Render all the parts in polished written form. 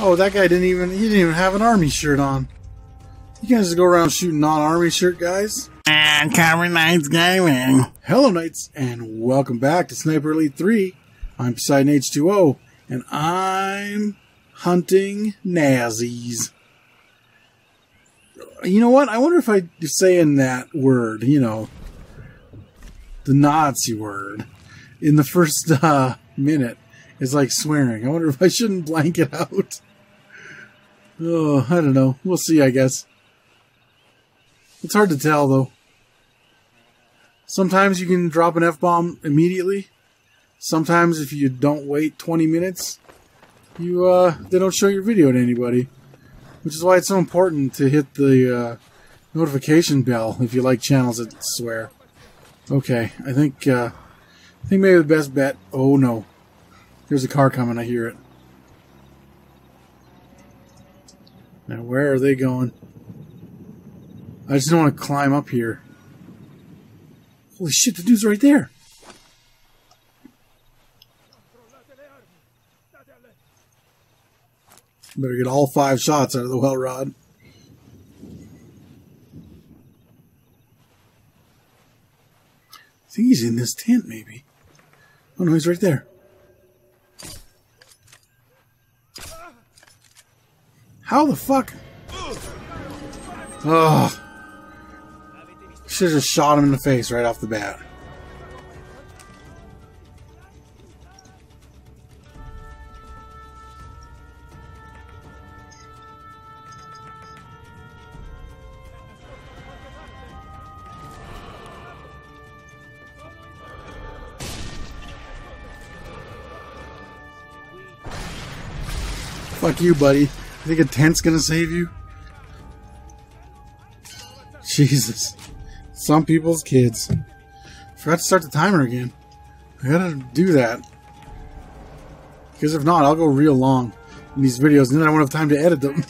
Oh, that guy didn't even, he didn't even have an army shirt on. You guys just go around shooting non-army shirt guys? Carbon Knights Gaming. Hello Knights, and welcome back to Sniper Elite 3. I'm Poseidon H2O, and I'm hunting Nazis. You know what? I wonder if I'm saying that word, you know, the Nazi word, in the first minute. It's like swearing. I wonder if I shouldn't blank it out. Oh, I don't know. We'll see, I guess. It's hard to tell, though. Sometimes you can drop an F-bomb immediately. Sometimes if you don't wait 20 minutes, you they don't show your video to anybody. Which is why it's so important to hit the notification bell if you like channels that swear. Okay, I think maybe the best bet... Oh, no. There's a car coming, I hear it. Now, where are they going? I just don't want to climb up here. Holy shit, the dude's right there! Better get all 5 shots out of the well rod. I think he's in this tent, maybe. Oh no, he's right there. How the fuck? Ugh. Should have just shot him in the face right off the bat. Fuck you, buddy. I think a tent's gonna save you? Jesus. Some people's kids. Forgot to start the timer again. I gotta do that. Because if not, I'll go real long in these videos and then I won't have time to edit them.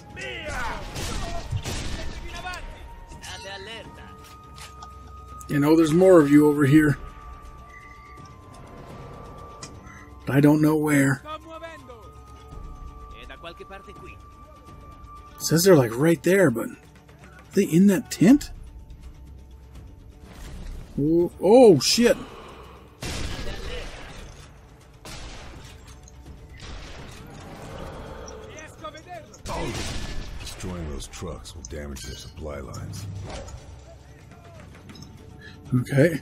You know, there's more of you over here. But I don't know where. Says they're like right there, but are they in that tent? Ooh, oh shit! Destroying those trucks will damage their supply lines. Okay.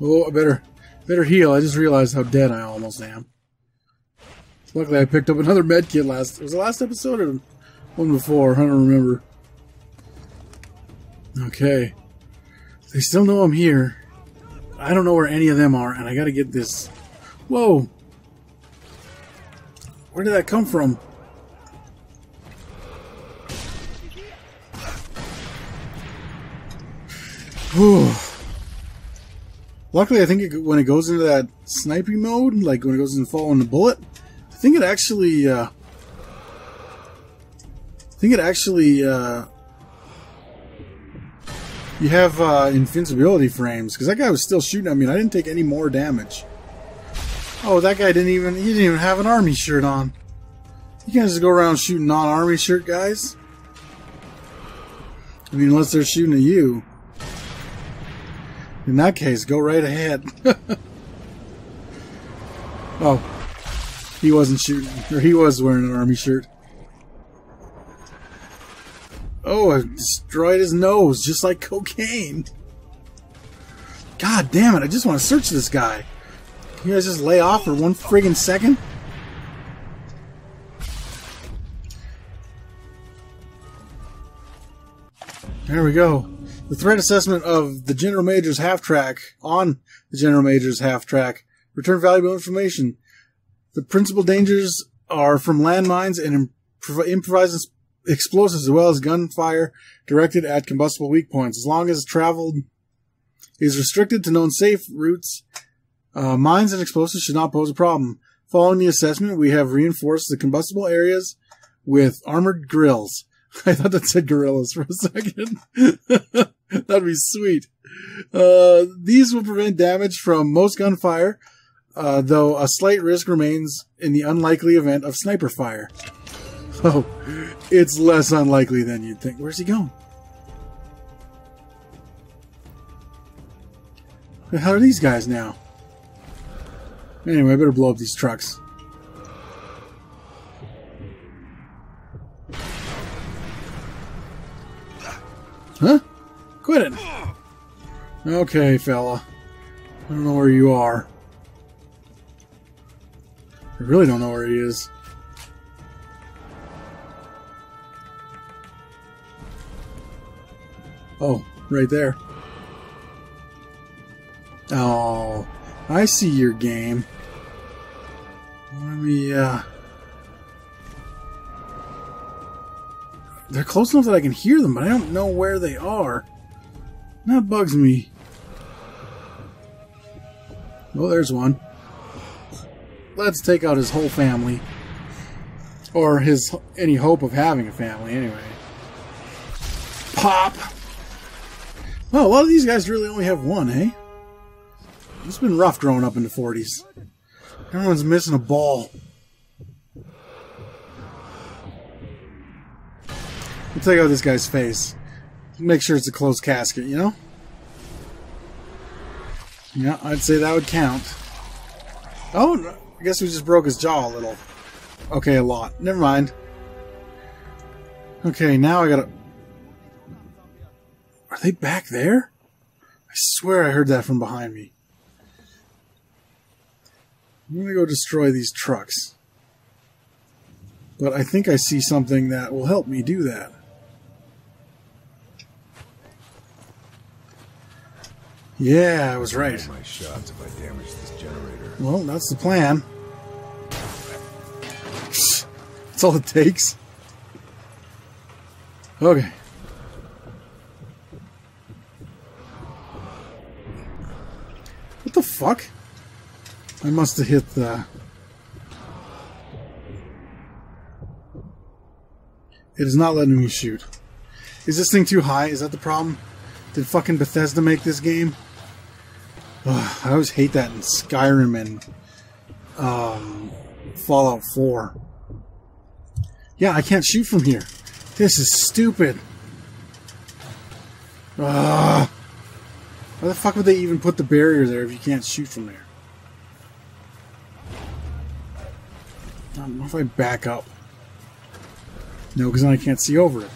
Oh, I better heal. I just realized how dead I almost am. Luckily, I picked up another med kit last... Was the last episode or one before? I don't remember. Okay. They still know I'm here. I don't know where any of them are, and I gotta get this... Whoa! Where did that come from? Whew. Luckily, I think it, when it goes into that sniping mode, like when it goes into following the bullet... I think it actually, you have invincibility frames, because that guy was still shooting at me and I didn't take any more damage. Oh, that guy didn't even, he didn't even have an army shirt on. You guys just go around shooting non-army shirt guys? I mean, unless they're shooting at you. In that case, go right ahead. Oh. He wasn't shooting, or he was wearing an army shirt. Oh, I destroyed his nose, just like cocaine. God damn it, I just want to search this guy. Can you guys just lay off for one friggin' second? There we go. The threat assessment of the General Major's half-track, on the General Major's half-track, return valuable information. The principal dangers are from landmines and improvised explosives, as well as gunfire directed at combustible weak points. As long as traveled is restricted to known safe routes, mines and explosives should not pose a problem. Following the assessment, we have reinforced the combustible areas with armored grills. I thought that said gorillas for a second. That'd be sweet. These will prevent damage from most gunfire, though a slight risk remains in the unlikely event of sniper fire. Oh, it's less unlikely than you'd think. Where's he going? Where the hell are these guys now? Anyway, I better blow up these trucks. Huh? Quit it. Okay, fella. I don't know where you are. I really don't know where he is. Oh, right there. Oh, I see your game. Let me, They're close enough that I can hear them, but I don't know where they are. That bugs me. Oh, there's one. Let's take out his whole family. Or his any hope of having a family, anyway. Pop! Well, a lot of these guys really only have one, eh? It's been rough growing up in the 40s. Everyone's missing a ball. I'll take out this guy's face. Make sure it's a closed casket, you know? Yeah, I'd say that would count. Oh, no. I guess we just broke his jaw a little. Okay, a lot. Never mind. Okay, now I gotta... Are they back there? I swear I heard that from behind me. I'm gonna go destroy these trucks. But I think I see something that will help me do that. Yeah, I was right. My shots if I damage this generator. Well, that's the plan. That's all it takes. Okay. What the fuck? I must have hit the... It is not letting me shoot. Is this thing too high? Is that the problem? Did fucking Bethesda make this game? Ugh, I always hate that in Skyrim and Fallout 4. Yeah, I can't shoot from here. This is stupid. Ugh. Why the fuck would they even put the barrier there if you can't shoot from there? I don't know if I back up. No, because then I can't see over it.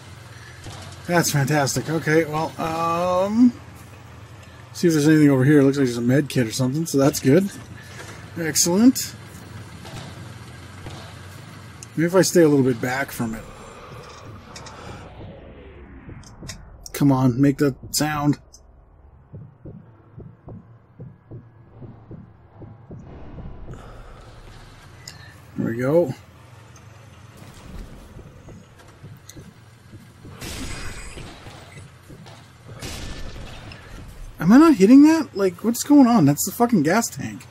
That's fantastic. Okay, well, see if there's anything over here. It looks like there's a med kit or something, so that's good. Excellent. Maybe if I stay a little bit back from it. Come on, make that sound. There we go. Am I not hitting that? Like, what's going on? That's the fucking gas tank.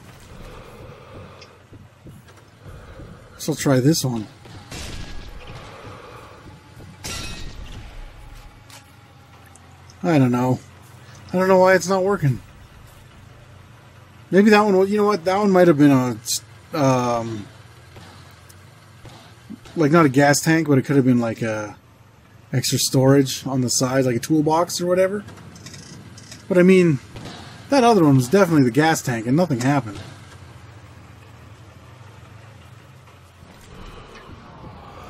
So I'll try this one. I don't know. I don't know why it's not working. Maybe that one, you know what? That one might have been a, like not a gas tank, but it could have been like a extra storage on the side, like a toolbox or whatever. But I mean, that other one was definitely the gas tank and nothing happened.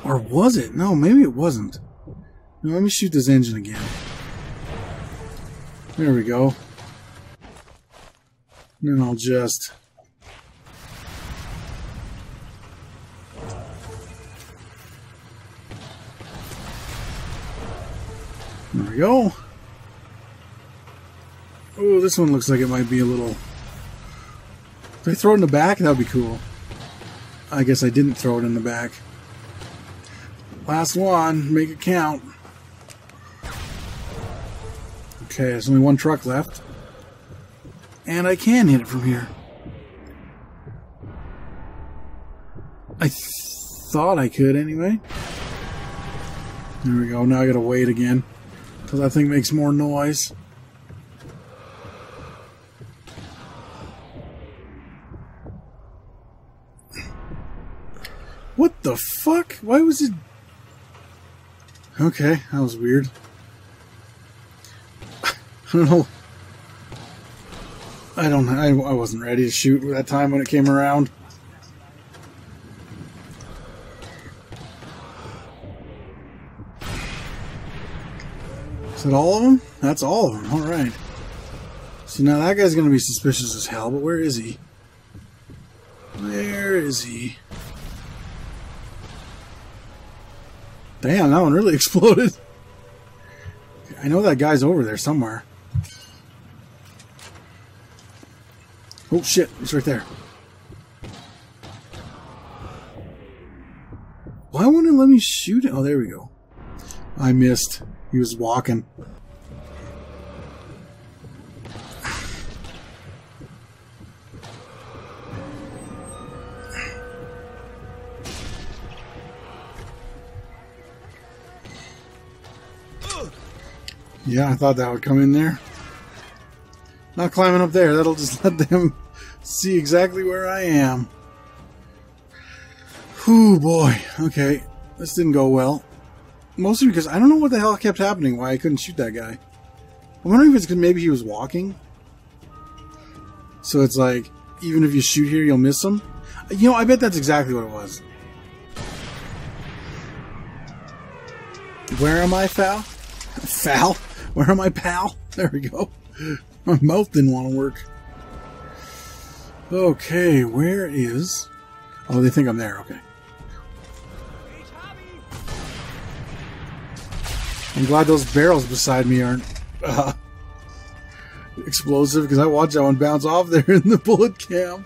Or was it? No, maybe it wasn't. Now, let me shoot this engine again. There we go. And then I'll just... There we go. Oh, this one looks like it might be a little... If I throw it in the back, that would be cool. I guess I didn't throw it in the back. Last one. Make it count. Okay, there's only one truck left. And I can hit it from here. I thought I could, anyway. There we go. Now I gotta wait again. Until that thing makes more noise. What the fuck? Why was it... Okay, that was weird. I don't know. I wasn't ready to shoot that time when it came around. Is that all of them? That's all of them. Alright. So now that guy's going to be suspicious as hell, but where is he? Where is he? Damn, that one really exploded. I know that guy's over there somewhere. Oh shit, he's right there. Why won't it let me shoot it? Oh, there we go. I missed. He was walking. Yeah, I thought that would come in there. Not climbing up there. That'll just let them see exactly where I am. Whew, boy. Okay, this didn't go well. Mostly because I don't know what the hell kept happening, why I couldn't shoot that guy. I'm wondering if it's because maybe he was walking. So it's like, even if you shoot here, you'll miss him. You know, I bet that's exactly what it was. Where am I, Fal? Fal? Where am I, pal? There we go. My mouth didn't want to work. Okay, where is... Oh, they think I'm there, okay. I'm glad those barrels beside me aren't explosive, because I watched that one bounce off there in the bullet cam.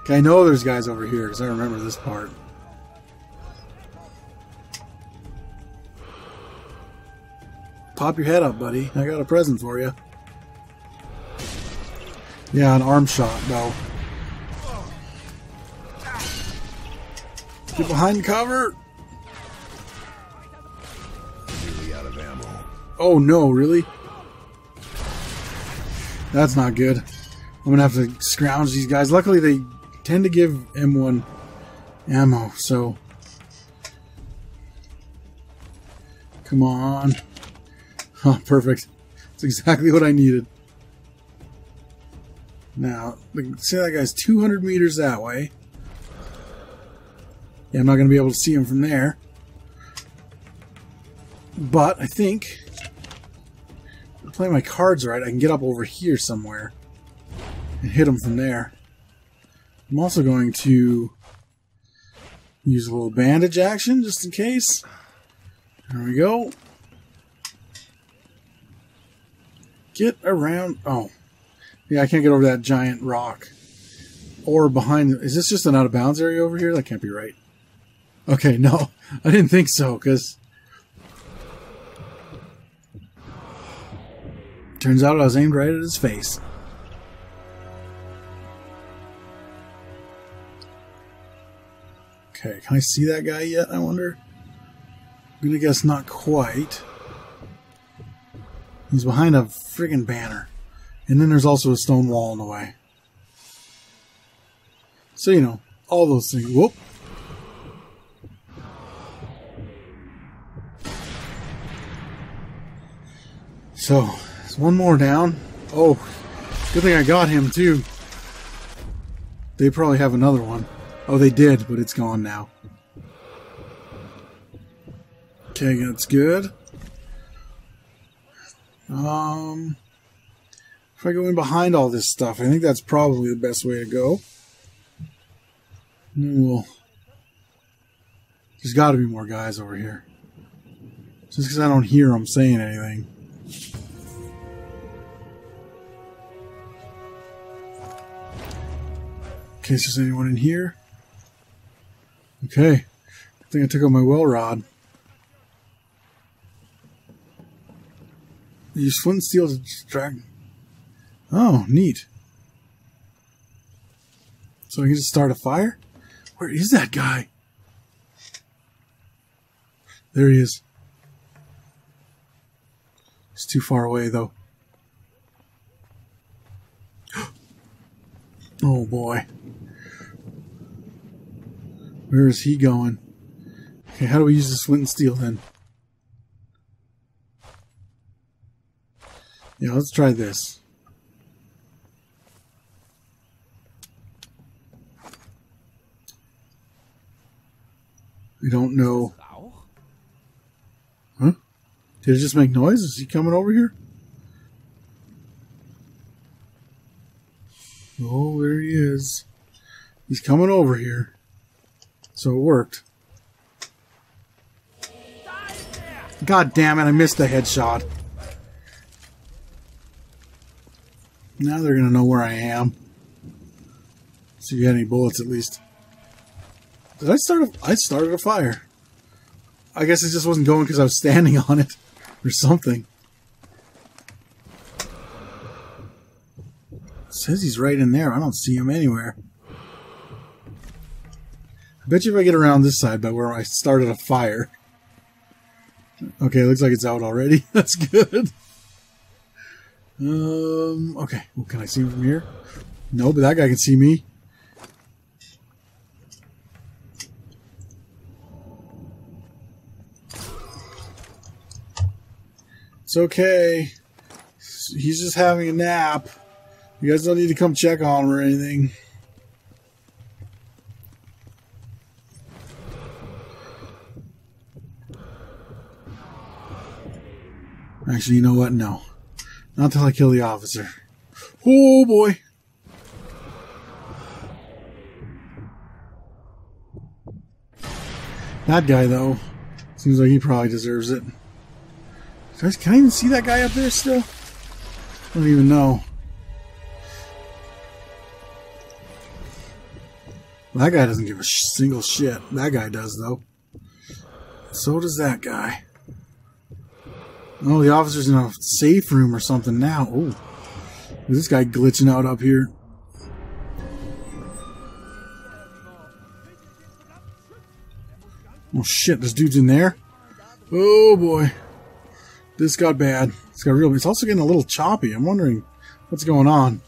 Okay, I know there's guys over here, because I remember this part. Pop your head up, buddy. I got a present for you. Yeah, an arm shot, though. Get behind cover! Oh no, really? That's not good. I'm gonna have to scrounge these guys. Luckily, they tend to give M1 ammo, so... Come on. Oh, perfect. That's exactly what I needed. Now, say that guy's 200 meters that way. Yeah, I'm not gonna be able to see him from there. But, I think... play my cards right, I can get up over here somewhere and hit them from there. I'm also going to use a little bandage action just in case. There we go. Get around. Oh, yeah, I can't get over that giant rock or behind. Is this just an out of bounds area over here? That can't be right. Okay, no, I didn't think so because. Turns out I was aimed right at his face. Okay, can I see that guy yet, I wonder? I'm gonna guess not quite. He's behind a friggin' banner. And then there's also a stone wall in the way. So, you know, all those things. Whoop! So... one more down. Oh, good thing I got him too. They probably have another one. Oh, they did, but it's gone now. Okay, that's good. If I go in behind all this stuff, I think that's probably the best way to go. We'll, there's got to be more guys over here. Just because I don't hear them saying anything. In case there's anyone in here. Okay. I think I took out my well rod. Use flint and steel to distract. Oh, neat. So I can just start a fire? Where is that guy? There he is. He's too far away though. Oh boy. Where is he going? Okay, how do we use the flint and steel then? Yeah, let's try this. We don't know. Huh? Did it just make noise? Is he coming over here? Oh, there he is. He's coming over here. So it worked. God damn it, I missed the headshot. Now they're gonna know where I am. See if you had any bullets at least. Did I start a... I started a fire. I guess it just wasn't going because I was standing on it or something. It says he's right in there. I don't see him anywhere. I bet you if I get around this side by where I started a fire. Okay, looks like it's out already. That's good. Okay. Well, can I see him from here? No, but that guy can see me. It's okay. He's just having a nap. You guys don't need to come check on him or anything. Actually, you know what? No. Not until I kill the officer. Oh, boy. That guy, though, seems like he probably deserves it. Can I even see that guy up there still? I don't even know. Well, that guy doesn't give a single shit. That guy does, though. So does that guy. Oh, the officer's in a safe room or something now. Oh, this guy glitching out up here. Oh, shit. This dude's in there. Oh, boy. This got bad. It's got real. It's also getting a little choppy. I'm wondering what's going on.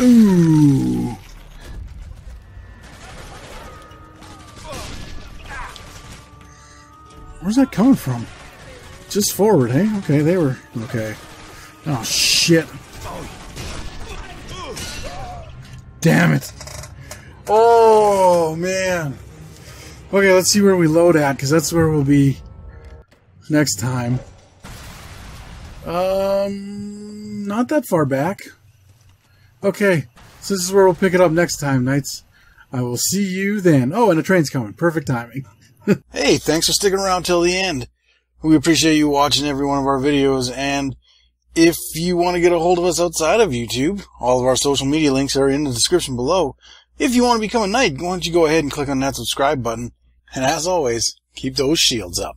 Ooh. Where's that coming from? Just forward, hey? Okay, they were okay. Oh shit. Damn it. Oh, man. Okay, let's see where we load at, because that's where we'll be next time. Not that far back. Okay, so this is where we'll pick it up next time, Knights. I will see you then. Oh, and a train's coming. Perfect timing. Hey, thanks for sticking around till the end. We appreciate you watching every one of our videos, and if you want to get a hold of us outside of YouTube, all of our social media links are in the description below. If you want to become a knight, why don't you go ahead and click on that subscribe button. And as always, keep those shields up.